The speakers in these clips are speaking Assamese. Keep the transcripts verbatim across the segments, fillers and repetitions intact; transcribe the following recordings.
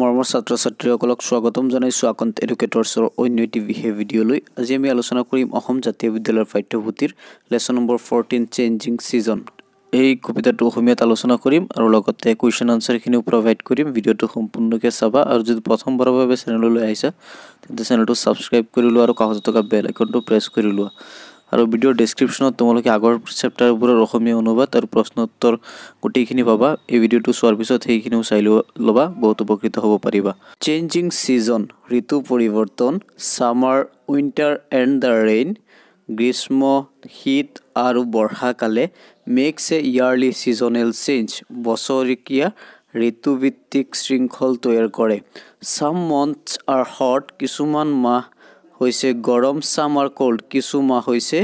মৰমৰ ছাত্ৰ-ছাত্ৰীসকলক স্বাগতম জনাইছো আকন্ত এডুকেটৰছৰ অন্য এটি ভিডিঅ লৈ। আজি আমি আলোচনা কৰিম অসম জাতীয় বিদ্যালয়ৰ পাঠ্যপুথিৰ লেসন নম্বৰ চৈধ্য চেঞ্জিং সিজন। এই কবিতাটো অসমীয়াত আলোচনা কৰিম আৰু লগতে কুৱেশ্যন আনসাৰ খিনি প্ৰভাইড কৰিম। ভিডিঅটো সম্পূৰ্ণকৈ চাবা আৰু যদি প্ৰথমবাৰৰ বাবে চেনেললৈ আহিছা তেন্তে চেনেলটো সাবস্ক্ৰাইব কৰি লোৱা আৰু কাষত থকা বেল আইকনটো প্ৰেছ কৰি লোৱা। আৰু ভিডিও ডেসক্ৰিপশনত তোমালোকে আগৰ চেপ্টাৰবোৰৰ অসমীয়া অনুবাদ আৰু প্ৰশ্ন উত্তৰ গোটেইখিনি পাবা। এই ভিডিওটো চোৱাৰ পিছত সেইখিনিও চাই লবা, বহুত উপকৃত হ'ব পাৰিবা। চেঞ্জিং সিজন, ঋতু পৰিৱৰ্তন। Summer, winter and the rain, গ্ৰীষ্ম, শীত আৰু বৰ্ষাকালে। Makes a yearly seasonal change, বছৰেকীয়া ঋতুভিত্তিক শৃংখল তৈয়াৰ কৰে। সাম মন্থছ আৰ হট, কিছুমান মাহ হৈছে গৰম। সাম আৰ কোল্ড, কিছু মাহ হৈছে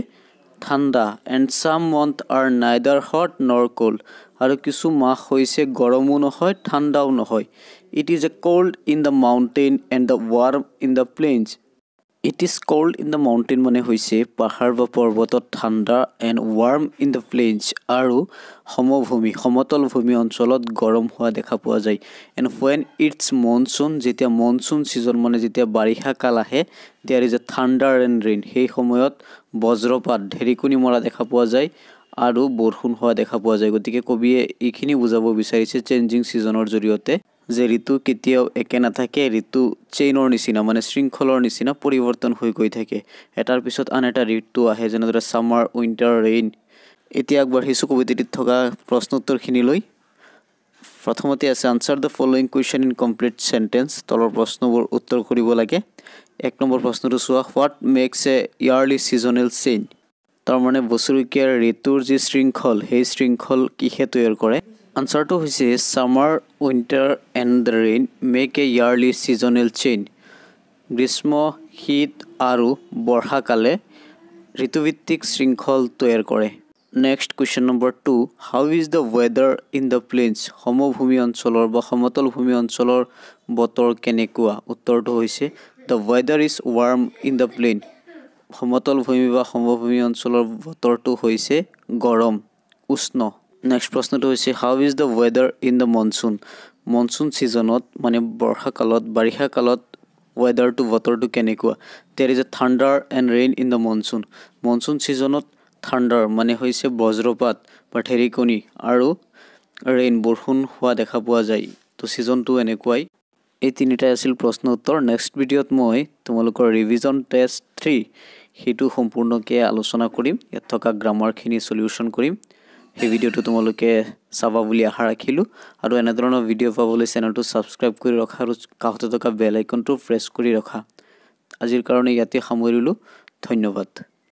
ঠাণ্ডা। And some month are neither hot nor cold, আৰু কিছু মাহ হৈছে গৰমো নহয় ঠাণ্ডাও নহয়। It is a cold in the mountain and the warm in the plains. It is cold in the mountain মানে হৈছে পাহাৰ বা পৰ্বতত ঠাণ্ডা, and warm in the plains আৰু সমভূমি সমতল ভূমি অঞ্চলত গৰম হোৱা দেখা পোৱা যায়। এণ্ড হুৱেন ইটছ মনচুন, যেতিয়া মনচুন ছিজন মানে যেতিয়া বাৰিষাকাল আহে, there is a thunder and rain, সেই সময়ত বজ্ৰপাত ঢেৰিকনি মৰা দেখা পোৱা যায় আৰু বৰষুণ হোৱা দেখা পোৱা যায়। গতিকে কবিয়ে এইখিনি বুজাব বিচাৰিছে চেঞ্জিং ছিজনৰ জৰিয়তে যে ঋতু কেতিয়াও একে নাথাকে, ঋতু চেইনৰ নিচিনা মানে শৃংখলৰ নিচিনা পৰিৱৰ্তন হৈ গৈ থাকে, এটাৰ পিছত আন এটা ঋতু আহে, যেনেদৰে সামাৰ, উইণ্টাৰ, ৰেইন। এতিয়া আগবাঢ়িছোঁ কবিতাটিত থকা প্ৰশ্নোত্তৰখিনিলৈ। প্ৰথমতে আছে answer the following question in complete sentence, তলৰ প্ৰশ্নবোৰ উত্তৰ কৰিব লাগে। এক নম্বৰ প্ৰশ্নটো চোৱা, what makes a yearly seasonal chain, তাৰমানে বছৰেকীয়া ঋতুৰ যি শৃংখল সেই শৃংখল কিহে তৈয়াৰ কৰে। আনচাৰটো হৈছে summer, winter and the rain make a yearly seasonal chain, গ্ৰীষ্ম, শীত আৰু বৰ্ষাকালে ঋতুভিত্তিক শৃংখল তৈয়াৰ কৰে। Next question number two, how is the weather in the plains, সমভূমি অঞ্চলৰ বা সমতল ভূমি অঞ্চলৰ বতৰ কেনেকুৱা। উত্তৰটো হৈছে the weather is warm in the plain, সমতল ভূমি বা সমভূমি অঞ্চলৰ বতৰটো হৈছে গৰম, উষ্ণ। নেক্সট প্ৰশ্নটো হৈছে how is the weather in the monsoon, monsoon ছিজনত মানে বৰ্ষাকালত বাৰিষাকালত ৱেডাৰটো বতৰটো কেনেকুৱা। There is a thunder and rain in the monsoon, monsoon ছিজনত থাণ্ডাৰ মানে হৈছে বজ্ৰপাত বা ঢেৰিকনি আৰু ৰেইন বৰষুণ হোৱা দেখা পোৱা যায়। তো ছিজনটো এনেকুৱাই। এই তিনিটাই আছিল প্ৰশ্ন উত্তৰ। নেক্সট ভিডিঅ'ত মই তোমালোকৰ ৰিভিজন টেষ্ট থ্ৰী সেইটো সম্পূৰ্ণকৈ আলোচনা কৰিম, ইয়াত থকা গ্ৰামাৰখিনি চলিউশ্যন কৰিম। এই ভিডিঅ'টো তোমালোকে চাবা বুলি আশা ৰাখিলোঁ আৰু এনেধৰণৰ ভিডিঅ' পাবলৈ চেনেলটো ছাবস্ক্ৰাইব কৰি ৰখা আৰু কাষতে থকা বেল আইকনটো প্ৰেছ কৰি ৰখা। আজিৰ কাৰণে ইয়াতে সামৰিলোঁ, ধন্যবাদ।